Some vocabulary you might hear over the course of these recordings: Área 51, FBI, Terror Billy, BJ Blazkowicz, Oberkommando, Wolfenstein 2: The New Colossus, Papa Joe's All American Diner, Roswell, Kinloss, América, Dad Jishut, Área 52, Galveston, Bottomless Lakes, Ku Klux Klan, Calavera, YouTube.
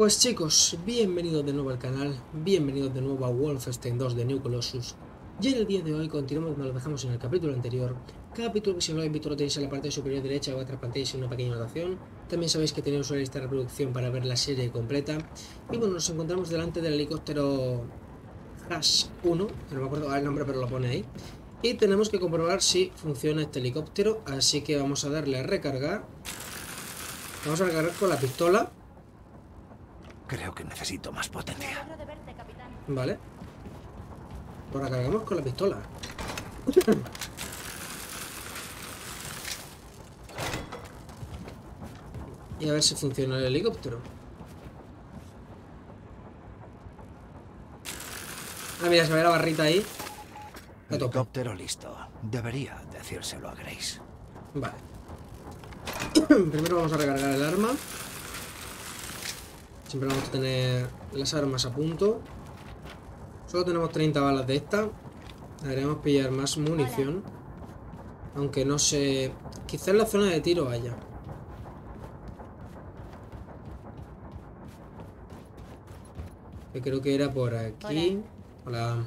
Pues chicos, bienvenidos de nuevo al canal, bienvenidos de nuevo a Wolfenstein 2: The New Colossus. Y en el día de hoy continuamos donde lo dejamos en el capítulo anterior. Capítulo que si no lo habéis visto lo tenéis en la parte superior derecha, o atrás planteáis en una pequeña anotación. También sabéis que tenéis una lista de reproducción para ver la serie completa. Y bueno, nos encontramos delante del helicóptero Hash 1, que no me acuerdo el nombre pero lo pone ahí. Y tenemos que comprobar si funciona este helicóptero, así que vamos a darle a recargar. Vamos a recargar con la pistola. Creo que necesito más potencia. Vale. Pues recargamos con la pistola. Y a ver si funciona el helicóptero. Ah, mira, se ve la barrita ahí. Helicóptero listo. Debería decírselo a Grace. Vale. Primero vamos a recargar el arma. Siempre vamos a tener las armas a punto. Solo tenemos 30 balas de esta. Deberíamos pillar más munición. Aunque no sé... Quizás en la zona de tiro haya. Que creo que era por aquí. Hola. Hola.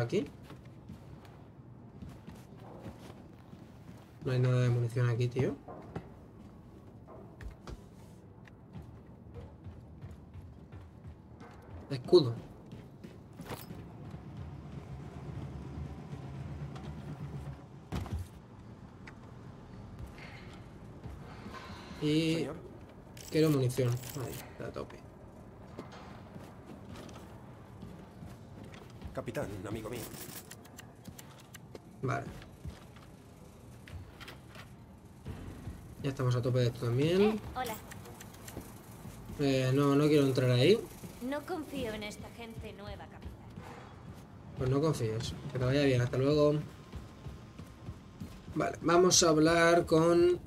Aquí no hay nada de munición aquí, tío. Escudo. Y ¿señor? Quiero munición. Ahí, está a tope. Capitán, amigo mío. Vale. Ya estamos a tope de esto también. Hola. No quiero entrar ahí. No confío en esta gente nueva, capitán. Pues no confíes. Que te vaya bien. Hasta luego. Vale, vamos a hablar con...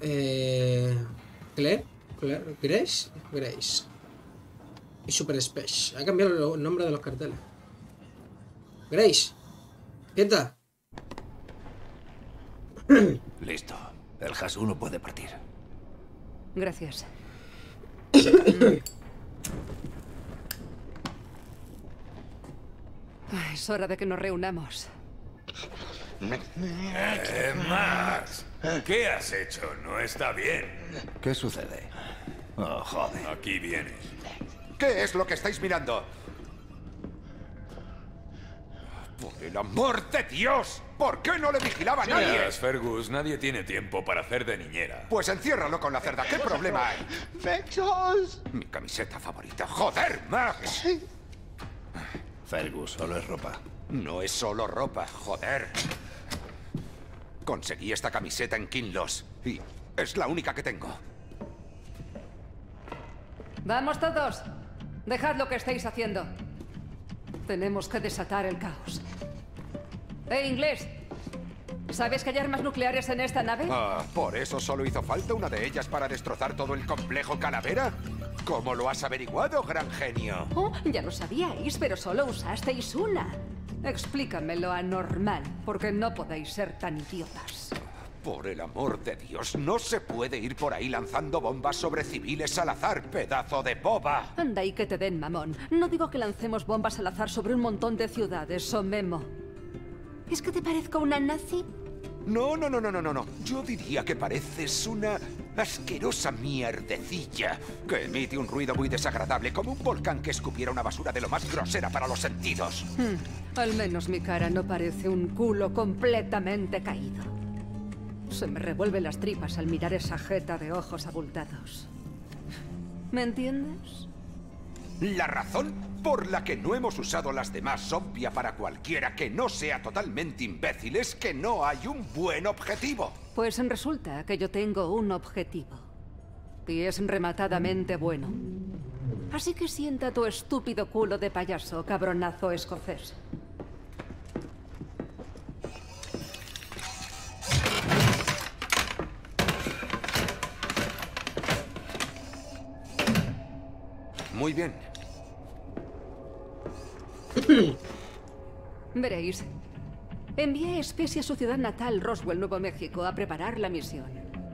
Grace. Y Super Space. Ha cambiado el nombre de los carteles. Grace, quieta. Listo. El Hash 1 puede partir. Gracias. Es hora de que nos reunamos. Max, ¿qué has hecho? No está bien. ¿Qué sucede? Oh, joder. Aquí vienes. ¿Qué es lo que estáis mirando? ¡Por el amor de Dios! ¿Por qué no le vigilaba a nadie? Miras, Fergus, nadie tiene tiempo para hacer de niñera. Pues enciérralo con la cerda, ¿qué problema hay? ¡Fechos! Mi camiseta favorita. ¡Joder, Max! Fergus, solo es ropa. No es solo ropa, joder. Conseguí esta camiseta en Kinloss y es la única que tengo. ¡Vamos todos! Dejad lo que estáis haciendo. Tenemos que desatar el caos. Inglés, ¿sabes que hay armas nucleares en esta nave? Ah, ¿por eso solo hizo falta una de ellas para destrozar todo el complejo Calavera? ¿Cómo lo has averiguado, gran genio? Oh, ya lo sabíais, pero solo usasteis una. Explícamelo, anormal, porque no podéis ser tan idiotas. Por el amor de Dios, no se puede ir por ahí lanzando bombas sobre civiles al azar, pedazo de boba. Anda y que te den, mamón. No digo que lancemos bombas al azar sobre un montón de ciudades, o Memo. ¿Es que te parezco una nazi? No. Yo diría que pareces una asquerosa mierdecilla que emite un ruido muy desagradable, como un volcán que escupiera una basura de lo más grosera para los sentidos. Al menos mi cara no parece un culo completamente caído. Se me revuelven las tripas al mirar esa jeta de ojos abultados. ¿Me entiendes? La razón por la que no hemos usado las demás, obvia para cualquiera que no sea totalmente imbécil, es que no hay un buen objetivo. Pues resulta que yo tengo un objetivo. Y es rematadamente bueno. Así que sienta tu estúpido culo de payaso, cabronazo escocés. Muy bien. Veréis. Envié a Especie a su ciudad natal, Roswell, Nuevo México, a preparar la misión.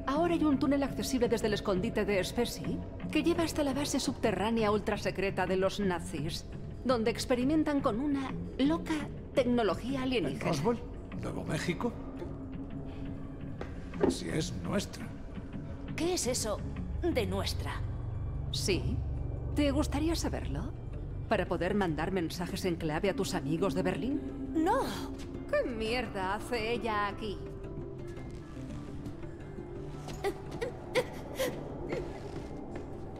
Ahora hay un túnel accesible desde el escondite de Especie que lleva hasta la base subterránea ultrasecreta de los nazis, donde experimentan con una loca tecnología alienígena. ¿Roswell? ¿Nuevo México? Si es nuestra. ¿Qué es eso de nuestra? Sí. ¿Te gustaría saberlo? ¿Para poder mandar mensajes en clave a tus amigos de Berlín? ¡No! ¿Qué mierda hace ella aquí?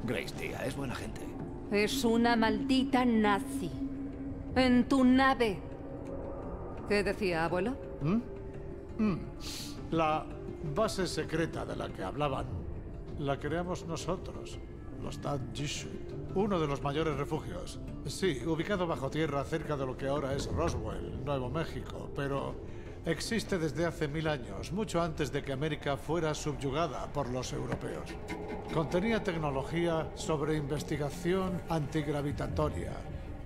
Grace, tía, es buena gente. Es una maldita nazi. En tu nave. ¿Qué decía, abuelo? La base secreta de la que hablaban la creamos nosotros, los Dad Jishut. Uno de los mayores refugios. Sí, ubicado bajo tierra cerca de lo que ahora es Roswell, Nuevo México, pero existe desde hace 1000 años, mucho antes de que América fuera subyugada por los europeos. Contenía tecnología sobre investigación antigravitatoria,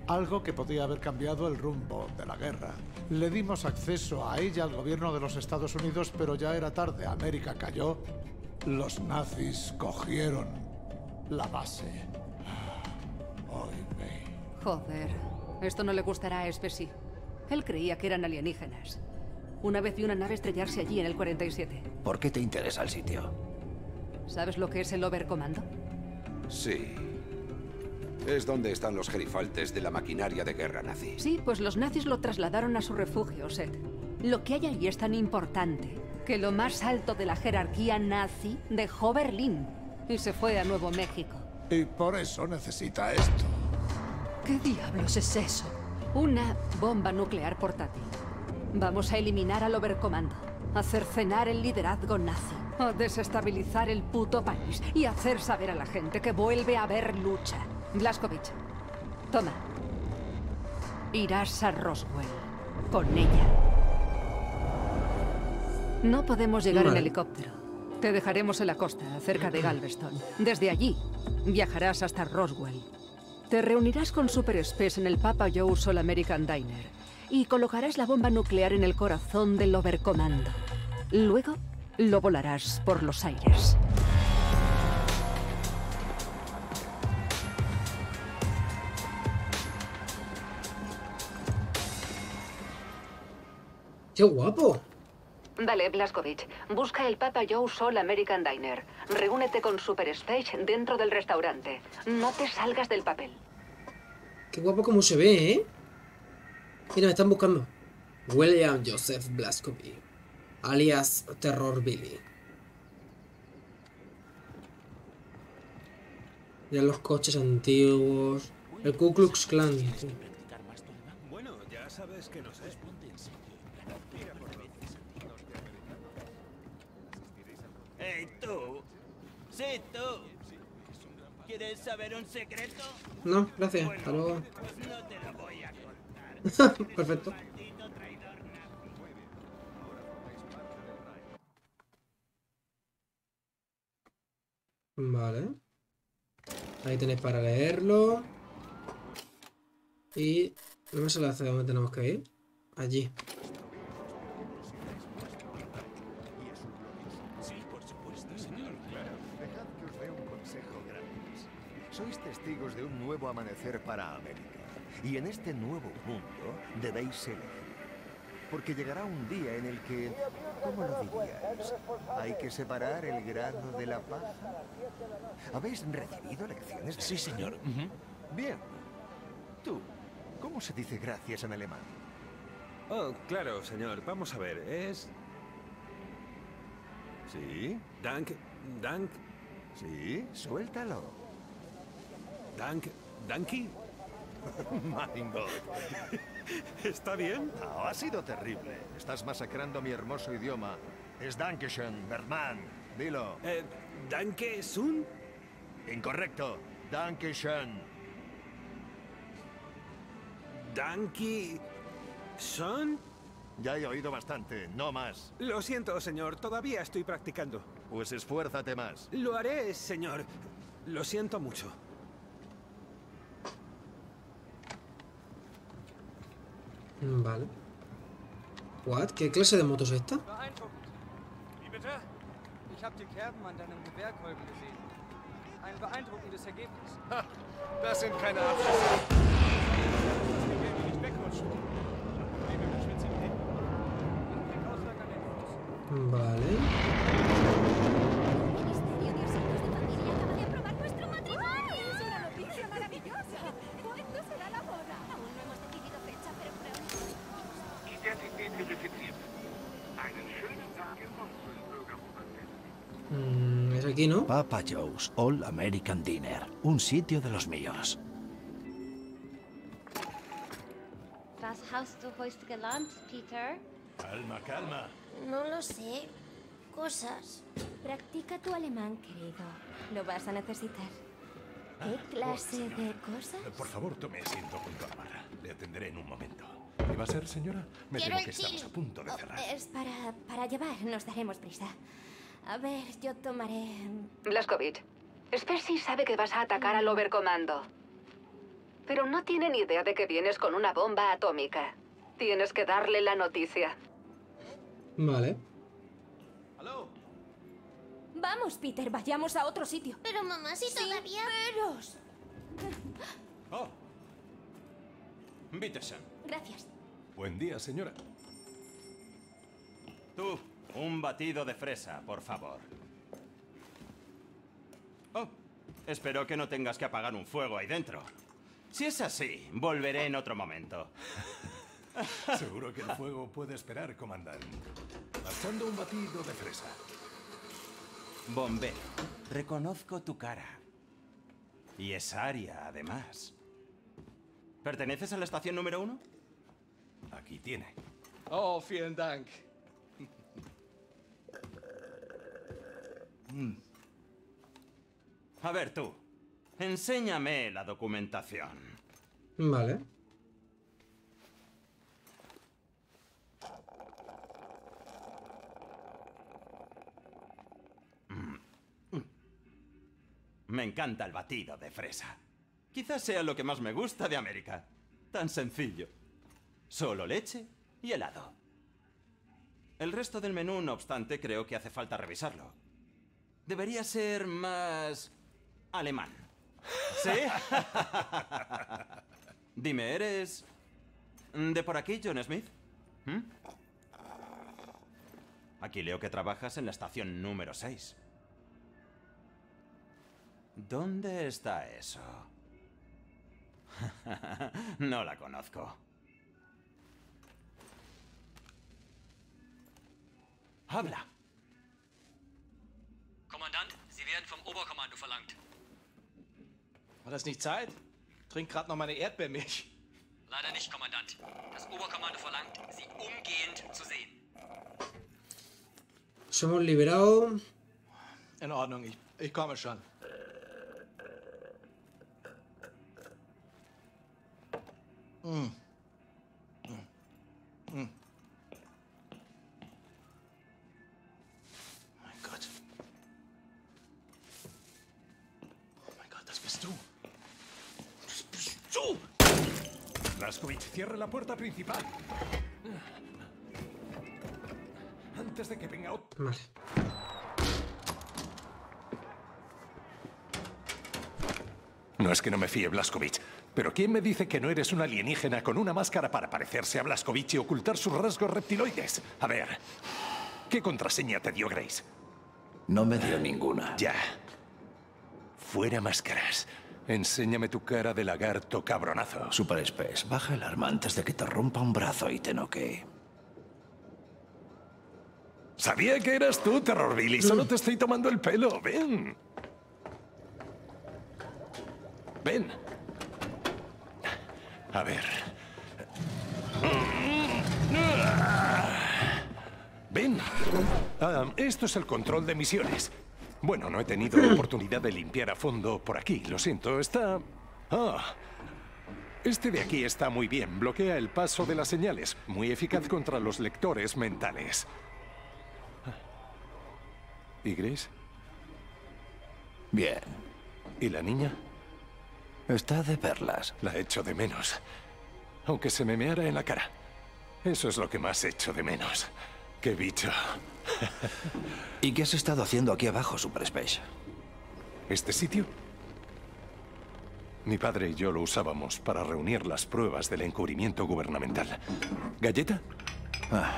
algo que podía haber cambiado el rumbo de la guerra. Le dimos acceso a ella al gobierno de los Estados Unidos, pero ya era tarde. América cayó. Los nazis cogieron la base. Joder, esto no le gustará a Especie. Él creía que eran alienígenas. Una vez vi una nave estrellarse allí en el 47. ¿Por qué te interesa el sitio? ¿Sabes lo que es el Oberkommando? Sí. Es donde están los gerifaltes de la maquinaria de guerra nazi. Sí, pues los nazis lo trasladaron a su refugio, Seth. Lo que hay allí es tan importante que lo más alto de la jerarquía nazi dejó Berlín y se fue a Nuevo México. Y por eso necesita esto. ¿Qué diablos es eso? Una bomba nuclear portátil. Vamos a eliminar al Oberkommando, a cercenar el liderazgo nazi, a desestabilizar el puto país y hacer saber a la gente que vuelve a haber lucha. Blazkowicz, toma. Irás a Roswell con ella. No podemos llegar en helicóptero. Te dejaremos en la costa, cerca de Galveston. Desde allí viajarás hasta Roswell. Te reunirás con Super Espes en el Papa Joe's All American Diner y colocarás la bomba nuclear en el corazón del Oberkommando. Luego lo volarás por los aires. ¡Qué guapo! Vale, Blazkowicz. Busca el Papa Joe's All American Diner. Reúnete con Super Space dentro del restaurante. No te salgas del papel. Qué guapo como se ve, ¿eh? Mira, me están buscando. William Joseph Blazkowicz, alias Terror Billy. Mira los coches antiguos. El Ku Klux Klan. Bueno, ya sabes que nos es. Hey, tú. Sí, tú. ¿Quieres saber un secreto? No, gracias. Hasta luego. Pues no te lo voy a contar. Perfecto. Vale. Ahí tenéis para leerlo. Y no me sale hacia dónde tenemos que ir. Allí. Sois testigos de un nuevo amanecer para América, y en este nuevo mundo debéis elegir, porque llegará un día en el que, ¿cómo lo dirías? ¿Hay que separar el grano de la paja? ¿Habéis recibido lecciones? Sí, señor. Bien. Tú, ¿cómo se dice gracias en alemán? Oh, claro, señor. Vamos a ver, es... ¿Sí? Dank, dank. Sí, suéltalo. Dank, Danky. My God. ¿Está bien? No, ha sido terrible. Estás masacrando mi hermoso idioma. Es Dankeschön, Bergman. Dilo. Danke Sun. Incorrecto. Dankeschön. Danky Sun. Ya he oído bastante, no más. Lo siento, señor. Todavía estoy practicando. Pues esfuérzate más. Lo haré, señor. Lo siento mucho. Vale. What? ¿Qué clase de moto es esta? Vale. Aquí, ¿no? Papa Joe's All American Diner, un sitio de los míos. Was hast du heute gelernt, Peter? Calma, calma. No lo sé. Cosas. Practica tu alemán, querido. Lo vas a necesitar. ¿Qué clase de cosas? Por favor, tome asiento junto a la barra. Le atenderé en un momento. ¿Qué va a ser, señora? Me temo que estamos a punto de cerrar. Es para llevar, nos daremos prisa. A ver, yo tomaré... Blazkowicz, Spercy sabe que vas a atacar al Oberkommando. Pero no tiene ni idea de que vienes con una bomba atómica. Tienes que darle la noticia. Vale. ¿Aló? Vamos, Peter, vayamos a otro sitio. Pero mamá, si todavía... ¡Veros! ¡Oh! Vítese. Gracias. Buen día, señora. Tú... un batido de fresa, por favor. Oh, espero que no tengas que apagar un fuego ahí dentro. Si es así, volveré en otro momento. Seguro que el fuego puede esperar, comandante. Marchando un batido de fresa. Bombero, reconozco tu cara. Y es Área, además. ¿Perteneces a la estación número 1? Aquí tiene. Oh, vielen Dank. A ver tú, enséñame la documentación. Vale. Me encanta el batido de fresa. Quizás sea lo que más me gusta de América. Tan sencillo. Solo leche y helado. El resto del menú, no obstante, creo que hace falta revisarlo. Debería ser más... alemán. ¿Sí? Dime, ¿eres... de por aquí, John Smith? ¿Mm? Aquí leo que trabajas en la estación número 6. ¿Dónde está eso? No la conozco. ¡Habla! Kommandant, Sie werden vom Oberkommando verlangt. War das nicht Zeit? Trink gerade noch meine Erdbeermilch. Leider nicht, Kommandant. Das Oberkommando verlangt, Sie umgehend zu sehen. Somos liberado. In Ordnung, ich komme schon. Cierra la puerta principal. Antes de que venga otro. Vale. No es que no me fíe, Blazkowicz, pero ¿quién me dice que no eres un alienígena con una máscara para parecerse a Blazkowicz y ocultar sus rasgos reptiloides? A ver, ¿qué contraseña te dio Grace? No me dio ninguna. Ya. Fuera máscaras. Enséñame tu cara de lagarto cabronazo. Super Spes, baja el arma antes de que te rompa un brazo y te noquee. Sabía que eras tú, Terrorbilly. Solo te estoy tomando el pelo. Ven. Ven. A ver. Ven. Esto es el control de misiones. Bueno, no he tenido la oportunidad de limpiar a fondo por aquí. Lo siento, está... Este de aquí está muy bien. Bloquea el paso de las señales. Muy eficaz contra los lectores mentales. ¿Y Grace? Bien. ¿Y la niña? Está de perlas. La echo de menos. Aunque se me meara en la cara. Eso es lo que más echo de menos. ¡Qué bicho! ¿Y qué has estado haciendo aquí abajo, Superspace? ¿Este sitio? Mi padre y yo lo usábamos para reunir las pruebas del encubrimiento gubernamental. ¿Galleta? Ah,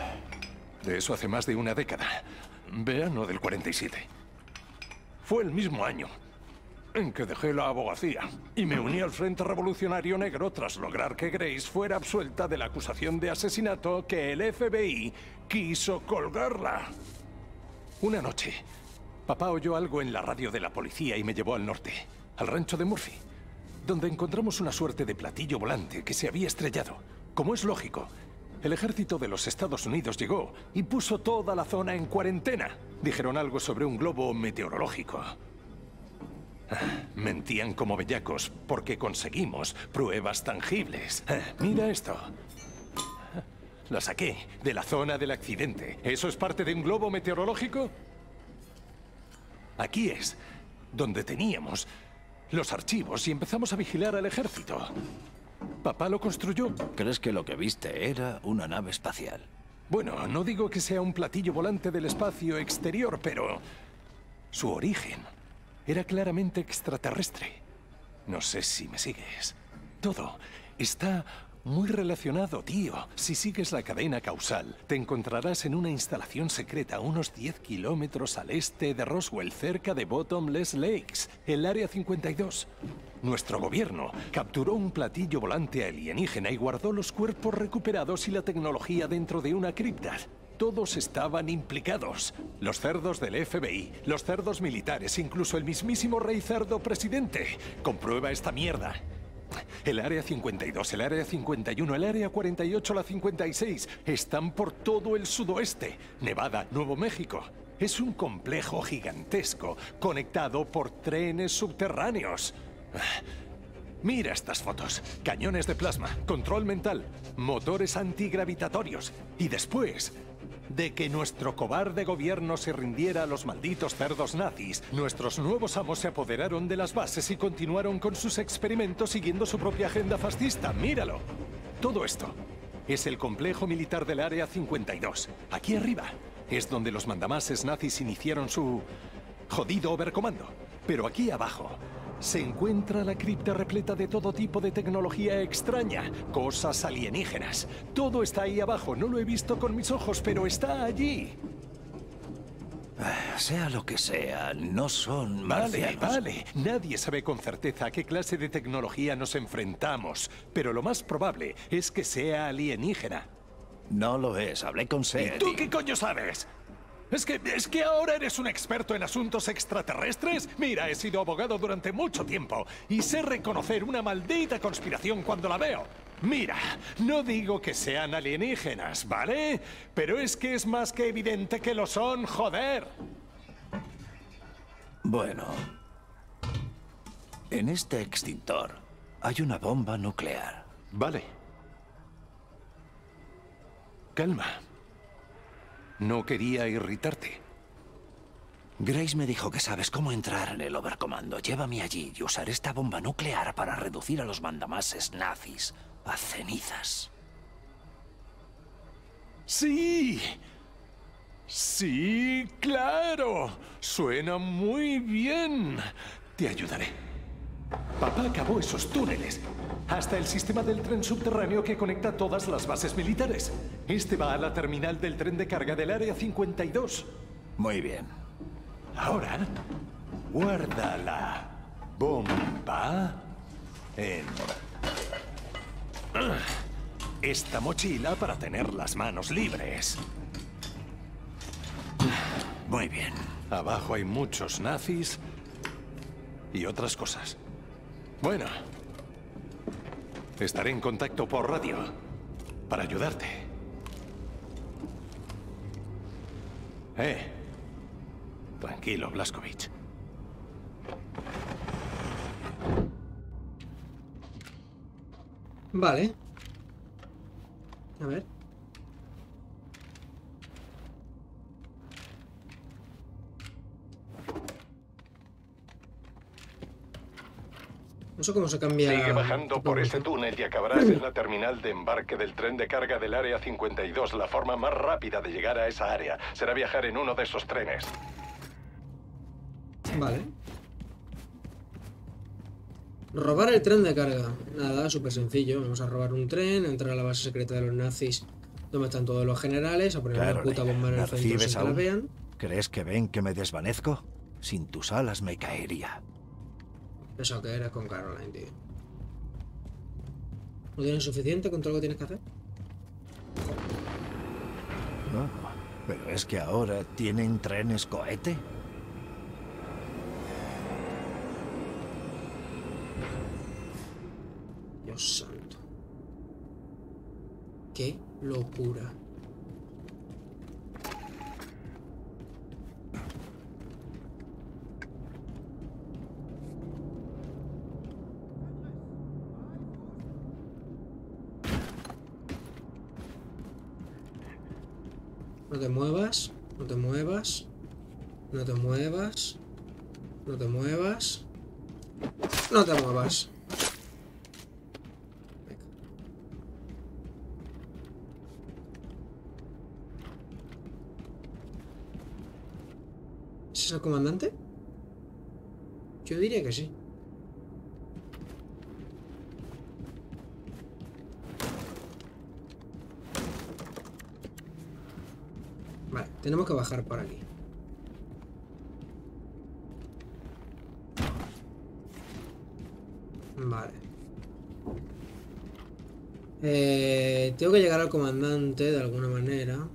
de eso hace más de una década. Verano del 47. Fue el mismo año en que dejé la abogacía y me uní al Frente Revolucionario Negro tras lograr que Grace fuera absuelta de la acusación de asesinato que el FBI quiso colgarla. Una noche, papá oyó algo en la radio de la policía y me llevó al norte, al rancho de Murphy, donde encontramos una suerte de platillo volante que se había estrellado. Como es lógico, el ejército de los Estados Unidos llegó y puso toda la zona en cuarentena. Dijeron algo sobre un globo meteorológico. Mentían como bellacos porque conseguimos pruebas tangibles. Mira esto. La saqué de la zona del accidente. ¿Eso es parte de un globo meteorológico? Aquí es donde teníamos los archivos y empezamos a vigilar al ejército. Papá lo construyó. ¿Crees que lo que viste era una nave espacial? Bueno, no digo que sea un platillo volante del espacio exterior, pero su origen era claramente extraterrestre. No sé si me sigues. Todo está muy relacionado, tío. Si sigues la cadena causal, te encontrarás en una instalación secreta a unos 10 kilómetros al este de Roswell, cerca de Bottomless Lakes, el Área 52. Nuestro gobierno capturó un platillo volante alienígena y guardó los cuerpos recuperados y la tecnología dentro de una cripta. Todos estaban implicados. Los cerdos del FBI, los cerdos militares, incluso el mismísimo rey cerdo presidente. Comprueba esta mierda. El Área 52, el Área 51, el Área 48, la 56, están por todo el sudoeste, Nevada, Nuevo México. Es un complejo gigantesco, conectado por trenes subterráneos. Mira estas fotos. Cañones de plasma, control mental, motores antigravitatorios. Y después de que nuestro cobarde gobierno se rindiera a los malditos cerdos nazis, nuestros nuevos amos se apoderaron de las bases y continuaron con sus experimentos siguiendo su propia agenda fascista. ¡Míralo! Todo esto es el complejo militar del Área 52. Aquí arriba es donde los mandamases nazis iniciaron su jodido Oberkommando. Pero aquí abajo se encuentra la cripta repleta de todo tipo de tecnología extraña, cosas alienígenas. Todo está ahí abajo, no lo he visto con mis ojos, pero está allí. Sea lo que sea, no son marcianos. Vale, nadie sabe con certeza a qué clase de tecnología nos enfrentamos, pero lo más probable es que sea alienígena. No lo es, hablé con Seth. ¿Y tú qué coño sabes? ¿Es que ahora eres un experto en asuntos extraterrestres? Mira, he sido abogado durante mucho tiempo y sé reconocer una maldita conspiración cuando la veo. Mira, no digo que sean alienígenas, ¿vale? Pero es que es más que evidente que lo son, joder. Bueno, en este extintor hay una bomba nuclear. Vale. Calma. No quería irritarte. Grace me dijo que sabes cómo entrar en el Oberkommando. Llévame allí y usaré esta bomba nuclear para reducir a los mandamases nazis a cenizas. ¡Sí! ¡Sí, claro! Suena muy bien. Te ayudaré. Papá acabó esos túneles. Hasta el sistema del tren subterráneo que conecta todas las bases militares. Este va a la terminal del tren de carga del Área 52. Muy bien. Ahora, guarda la bomba en esta mochila para tener las manos libres. Muy bien. Abajo hay muchos nazis y otras cosas. Bueno, estaré en contacto por radio para ayudarte. Tranquilo, Blazkowicz. Vale. A ver. No sé cómo se cambia. Sigue bajando por ese túnel y acabarás en la terminal de embarque del tren de carga del Área 52. La forma más rápida de llegar a esa área será viajar en uno de esos trenes. Vale. Robar el tren de carga. Nada, súper sencillo. Vamos a robar un tren, entrar a la base secreta de los nazis, donde están todos los generales, a poner una puta bomba en el centro sin que la vean. ¿Crees que ven que me desvanezco? Sin tus alas me caería. Eso que eres con Caroline, tío. ¿No tienes suficiente con todo lo que tienes que hacer? No, pero es que ahora tienen trenes cohete. Dios santo. Qué locura. No te muevas, no te muevas, no te muevas, no te muevas, no te muevas. Venga. ¿Ese es el comandante? Yo diría que sí. Tenemos que bajar por aquí. Vale. Tengo que llegar al comandante de alguna manera.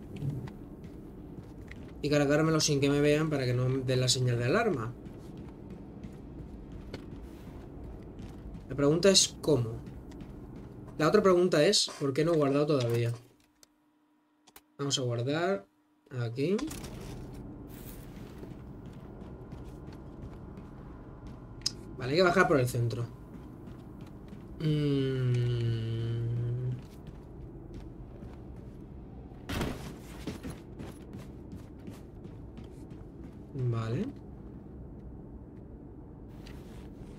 Y cargármelo sin que me vean para que no me den la señal de alarma. La pregunta es ¿cómo? La otra pregunta es ¿por qué no he guardado todavía? Vamos a guardar... aquí. Vale, hay que bajar por el centro. Vale.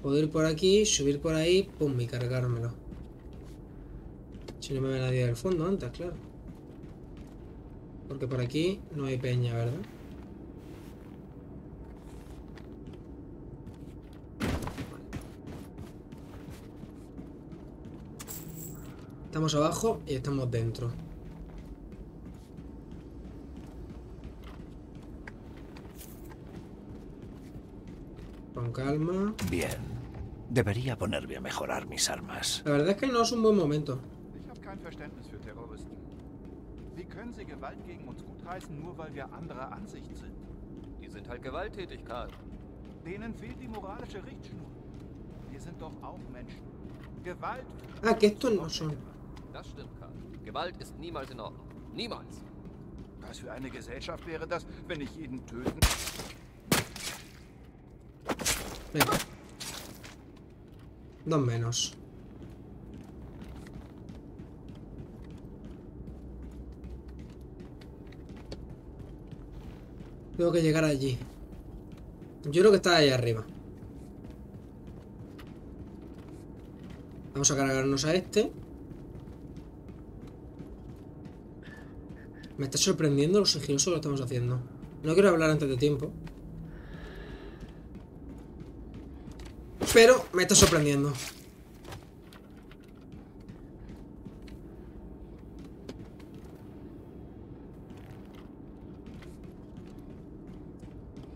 Puedo ir por aquí, subir por ahí, pum, y cargármelo. Si no me ve nadie del fondo antes, claro. Porque por aquí no hay peña, ¿verdad? Estamos abajo y estamos dentro. Con calma. Bien. Debería ponerme a mejorar mis armas. La verdad es que no es un buen momento. Wie können Sie Gewalt gegen uns gutheißen, nur weil wir anderer Ansicht sind? Die sind halt gewalttätig, Karl. Denen fehlt die moralische Richtschnur. Wir sind doch auch Menschen. Gewalt... Ah, que esto no son. Das stimmt, Karl. Gewalt ist niemals in Ordnung. Niemals. Was für eine Gesellschaft wäre das, wenn ich jeden töten... Venga. No menos. Tengo que llegar allí. Yo creo que está ahí arriba. Vamos a cargarnos a este. Me está sorprendiendo lo sigiloso que lo estamos haciendo. No quiero hablar antes de tiempo. Pero me está sorprendiendo.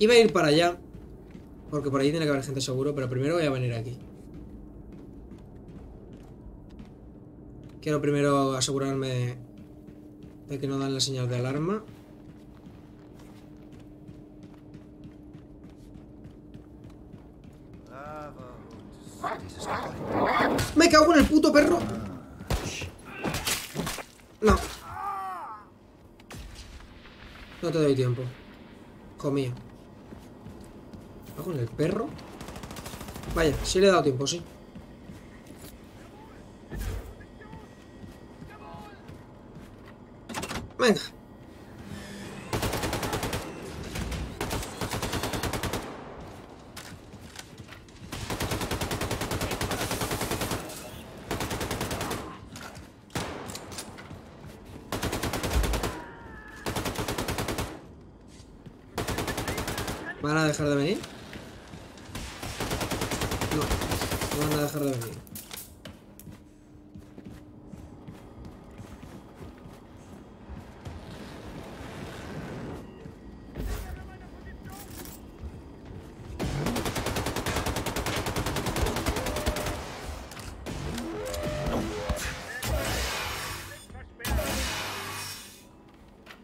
Iba a ir para allá, porque por ahí tiene que haber gente seguro, pero primero voy a venir aquí. Quiero primero asegurarme de que no dan la señal de alarma. ¡Me cago en el puto perro! No. No te doy tiempo. Hijo mío. ¿Va con el perro? Vaya, sí le he dado tiempo, sí. Venga. ¿Van a dejar de venir? No, no van a dejar de venir.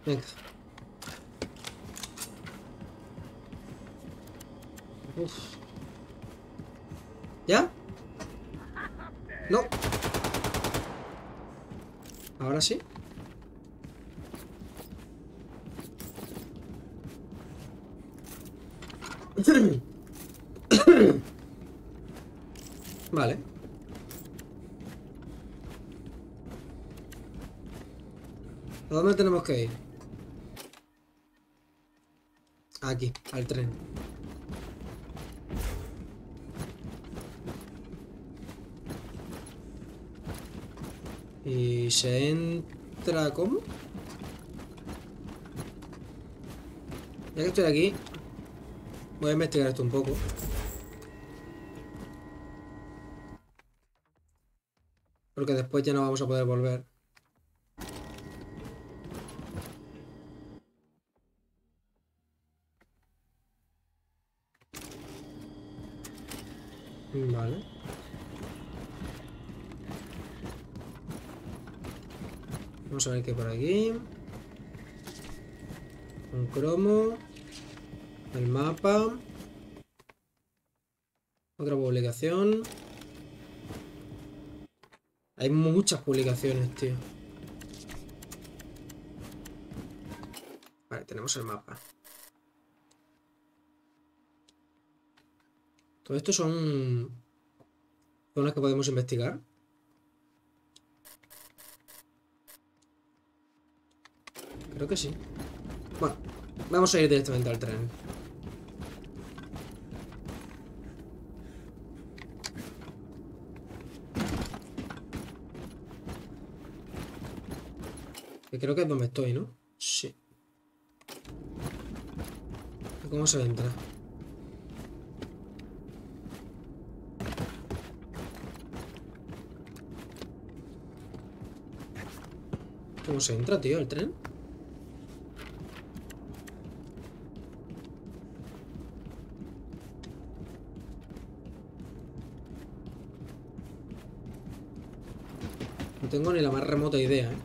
Venga. Uf. ¿Ya? No. Ahora sí. Vale. ¿A dónde tenemos que ir? Aquí, al tren. Y se entra... ¿Cómo? Ya que estoy aquí, voy a investigar esto un poco. Porque después ya no vamos a poder volver. Vale. Vamos a ver qué hay por aquí. Un cromo. El mapa. Otra publicación. Hay muchas publicaciones, tío. Vale, tenemos el mapa. Todo esto son zonas que podemos investigar. Creo que sí. Bueno, vamos a ir directamente al tren. Que creo que es donde estoy, ¿no? Sí. ¿Cómo se entra? ¿Cómo se entra, tío, el tren? No tengo ni la más remota idea, ¿eh?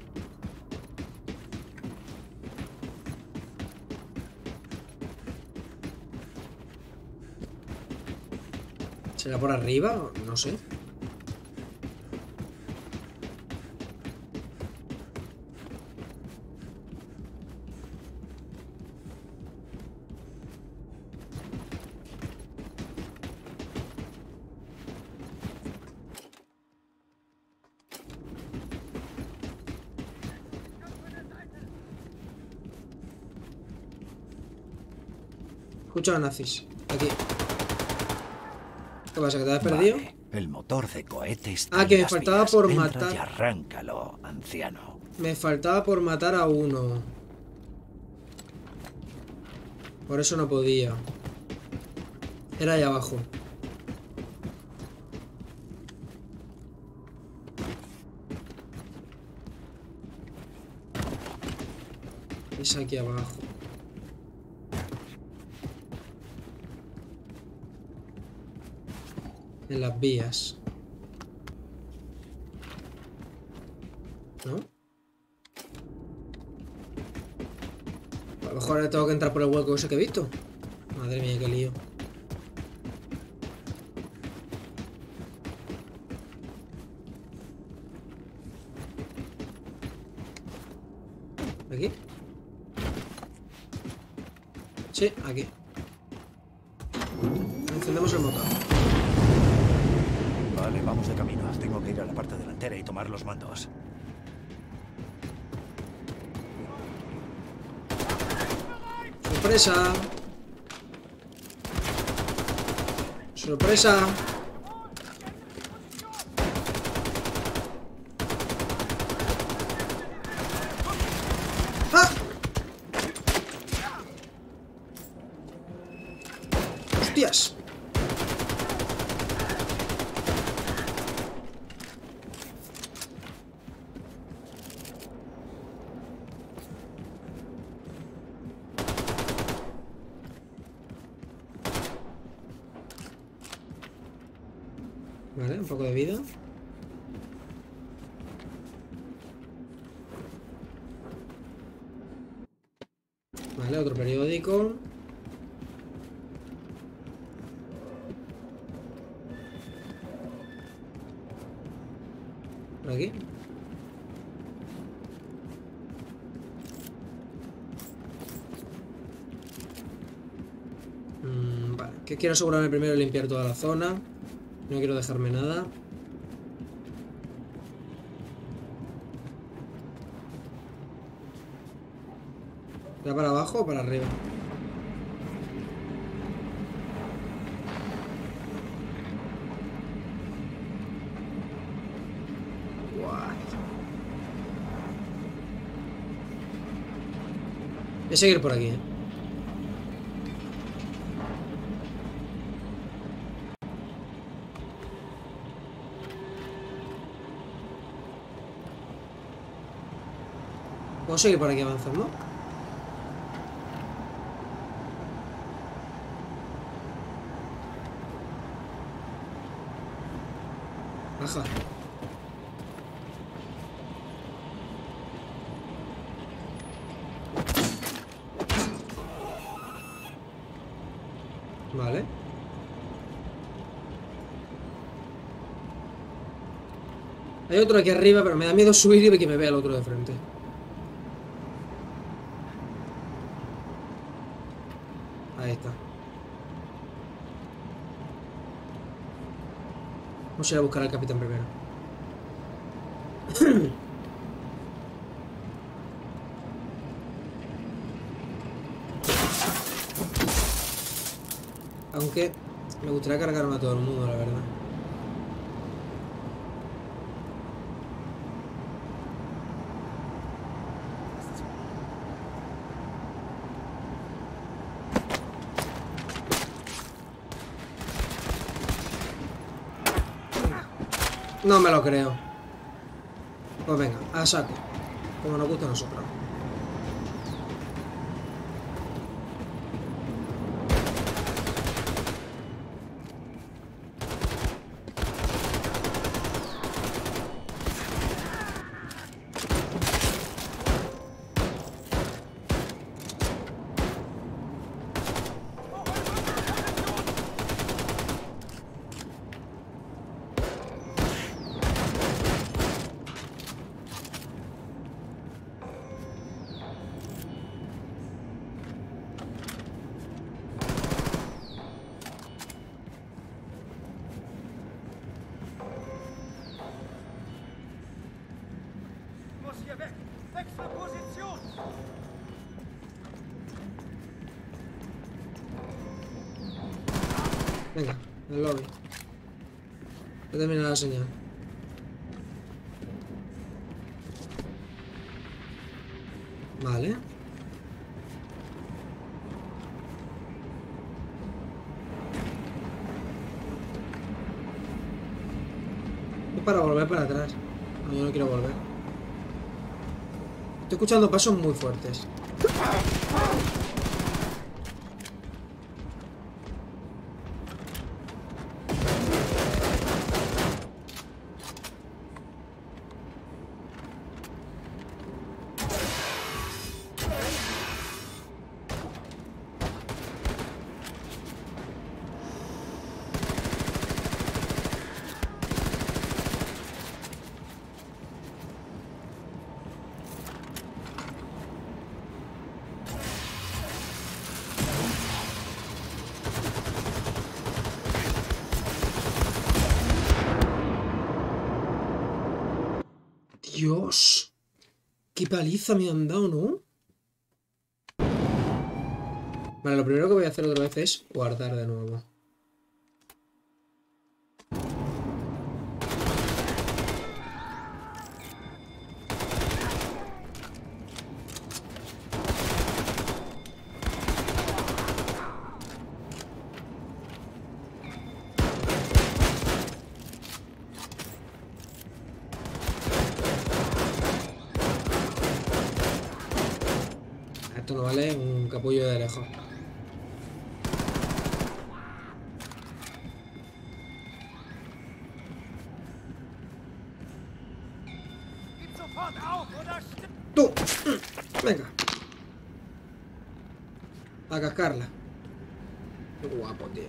¿Será por arriba? No sé. Escucho a nazis. Aquí. ¿Qué pasa? ¿Que te has perdido? Vale. El motor de cohete está. Ah, que me faltaba por matar. Y arráncalo, anciano. Me faltaba por matar a uno. Por eso no podía. Era ahí abajo. Es aquí abajo. En las vías. ¿No? A lo mejor ahora tengo que entrar por el hueco ese que he visto. Madre mía, qué lío. ¿Aquí? Sí, aquí. Encendemos el motor. Vale, vamos de camino. Tengo que ir a la parte delantera y tomar los mandos. ¡Sorpresa! ¡Sorpresa! ¡Ah! ¡Hostias! Vale, un poco de vida. Vale, otro periódico. Por aquí. Vale, que quiero asegurarme primero de limpiar toda la zona. No quiero dejarme nada. ¿Era para abajo o para arriba? Guay. Voy a seguir por aquí, ¿eh? Puedo seguir por aquí avanzando, ¿no? Baja. Vale. Hay otro aquí arriba, pero me da miedo subir y que me vea el otro de frente. Ahí está. Vamos a ir a buscar al capitán primero. Aunque me gustaría cargarme a todo el mundo, la verdad. No me lo creo. Pues venga, a saco. Como nos gusta a nosotros. Venga, el lobby. He terminado la señal. Vale. Es para volver para atrás. No, yo no quiero volver. Estoy escuchando pasos muy fuertes. Dios, qué paliza me han dado, ¿no? Vale, lo primero que voy a hacer otra vez es guardar de nuevo. uno, ¿vale? Un capullo de lejos. ¡Tú! Venga. A cascarla. Qué guapo, tío.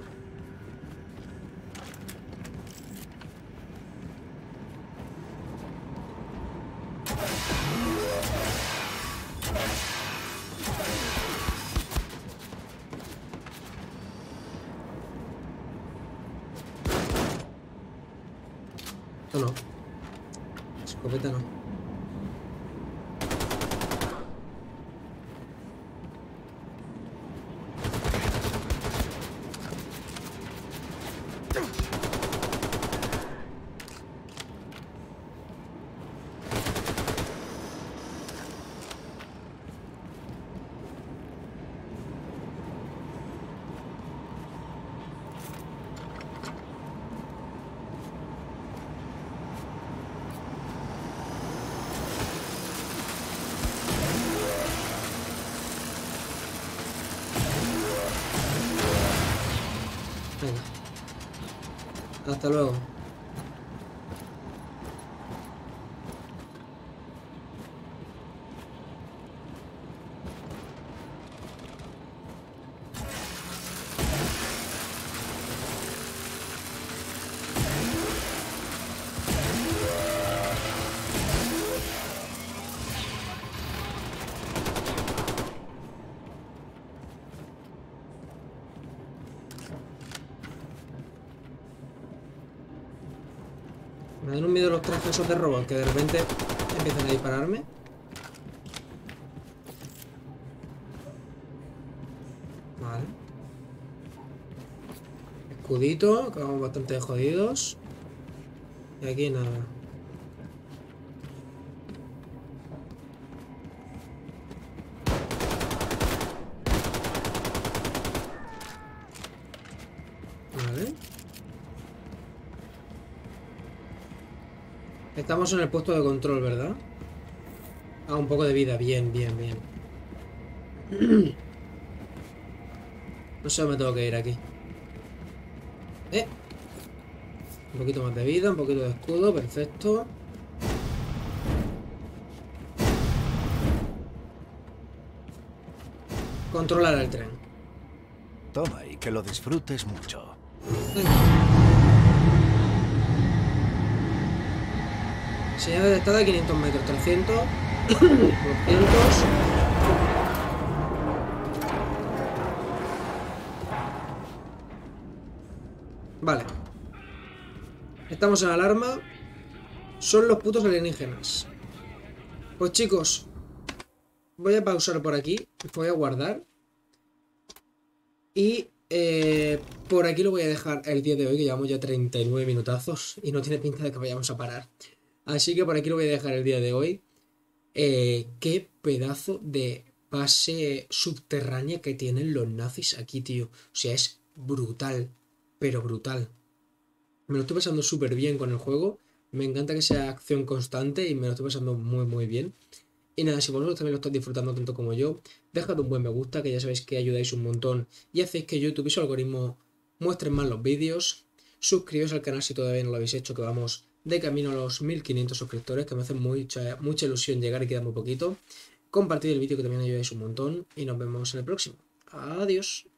Hasta luego. Me dan un miedo los trajes esos de robot que de repente empiezan a dispararme. Vale. Escudito, que vamos bastante jodidos. Y aquí nada. Estamos en el puesto de control, ¿verdad? Ah, un poco de vida. Bien, bien, bien. No sé, me tengo que ir aquí. Un poquito más de vida, un poquito de escudo. Perfecto. Controlar el tren. Toma y que lo disfrutes mucho. Señal detectada a 500 metros, 300, 200. Vale. Estamos en alarma. Son los putos alienígenas. Pues chicos, voy a pausar por aquí. Voy a guardar. Y por aquí lo voy a dejar el día de hoy, que llevamos ya 39 minutazos. Y no tiene pinta de que vayamos a parar. Así que por aquí lo voy a dejar el día de hoy. Qué pedazo de base subterránea que tienen los nazis aquí, tío. O sea, es brutal, pero brutal. Me lo estoy pasando súper bien con el juego. Me encanta que sea acción constante y me lo estoy pasando muy, muy bien. Y nada, si vosotros también lo estáis disfrutando tanto como yo, dejad un buen me gusta, que ya sabéis que ayudáis un montón. Y hacéis que YouTube y su algoritmo muestren más los vídeos. Suscribíos al canal si todavía no lo habéis hecho, que vamos de camino a los 1500 suscriptores, que me hacen mucha ilusión llegar y queda muy poquito. Compartid el vídeo, que también ayudáis un montón, y nos vemos en el próximo. Adiós.